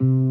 At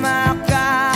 maka